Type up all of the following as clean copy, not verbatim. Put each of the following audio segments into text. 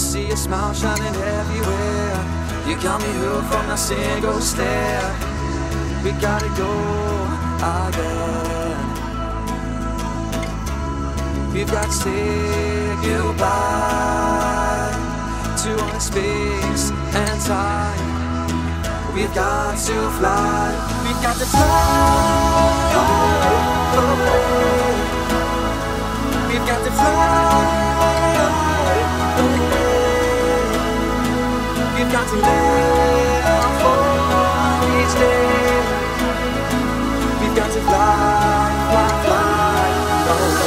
see your smile shining everywhere. You got me hooked from that single stare. We gotta go again. We've got to say goodbye to all the space and time. We've got to fly. We've got to fly. We've got to fly. We've got to live for each day. We've got to fly, fly, fly, oh, oh. We've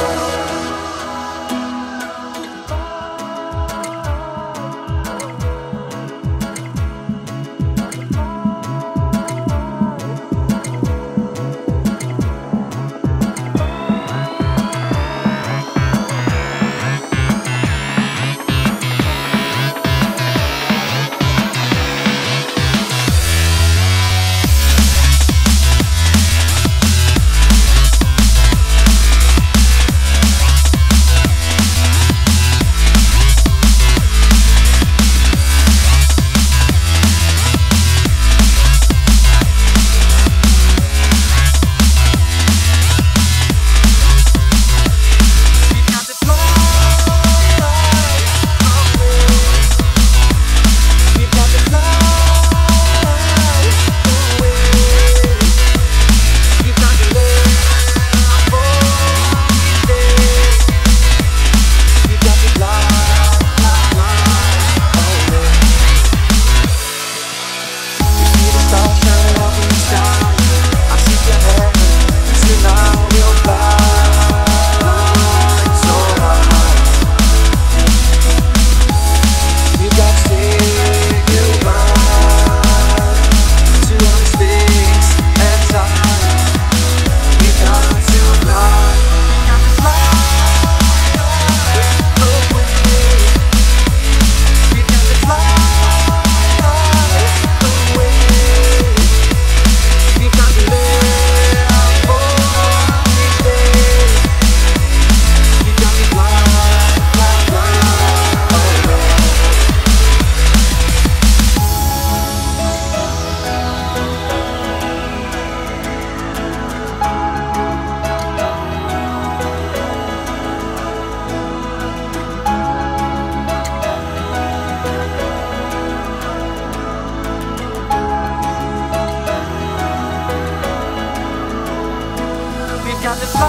got to fly.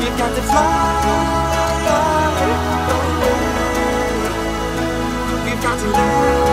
We've got to fly. We've got to live.